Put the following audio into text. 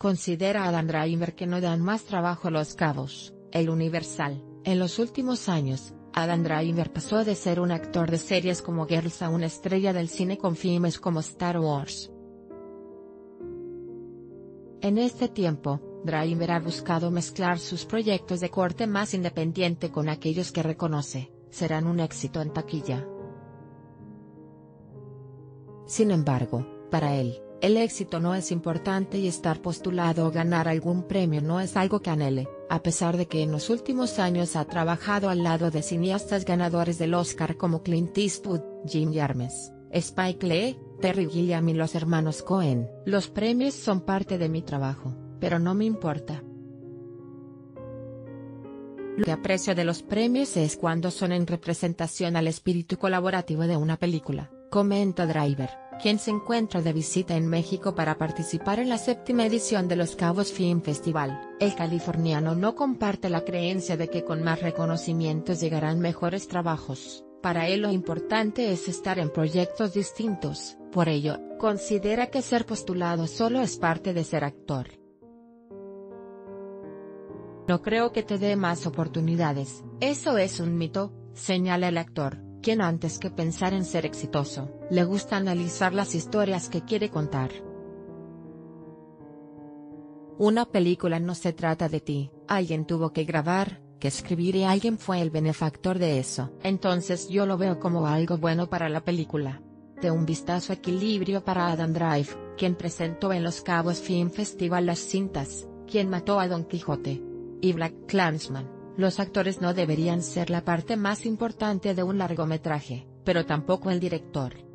Considera a Adam Driver que no dan más trabajo Los Cabos, el Universal. En los últimos años, Adam Driver pasó de ser un actor de series como Girls a una estrella del cine con filmes como Star Wars. En este tiempo, Driver ha buscado mezclar sus proyectos de corte más independiente con aquellos que reconoce serán un éxito en taquilla. Sin embargo, para él, el éxito no es importante y estar postulado o ganar algún premio no es algo que anhele, a pesar de que en los últimos años ha trabajado al lado de cineastas ganadores del Oscar como Clint Eastwood, Jim Jarmusch, Spike Lee, Terry Gilliam y los hermanos Cohen. Los premios son parte de mi trabajo, pero no me importa. Lo que aprecio de los premios es cuando son en representación al espíritu colaborativo de una película, comenta Driver, quien se encuentra de visita en México para participar en la 7ª edición de Los Cabos Film Festival. El californiano no comparte la creencia de que con más reconocimientos llegarán mejores trabajos. Para él lo importante es estar en proyectos distintos, por ello, considera que ser postulado solo es parte de ser actor. No creo que te dé más oportunidades, eso es un mito, señala el actor, quien antes que pensar en ser exitoso, le gusta analizar las historias que quiere contar. Una película no se trata de ti, alguien tuvo que grabar, que escribir y alguien fue el benefactor de eso. Entonces yo lo veo como algo bueno para la película. De un vistazo equilibrio para Adam Driver, quien presentó en Los Cabos Film Festival las cintas, Quien mató a Don Quijote y Black Klansman. Los actores no deberían ser la parte más importante de un largometraje, pero tampoco el director.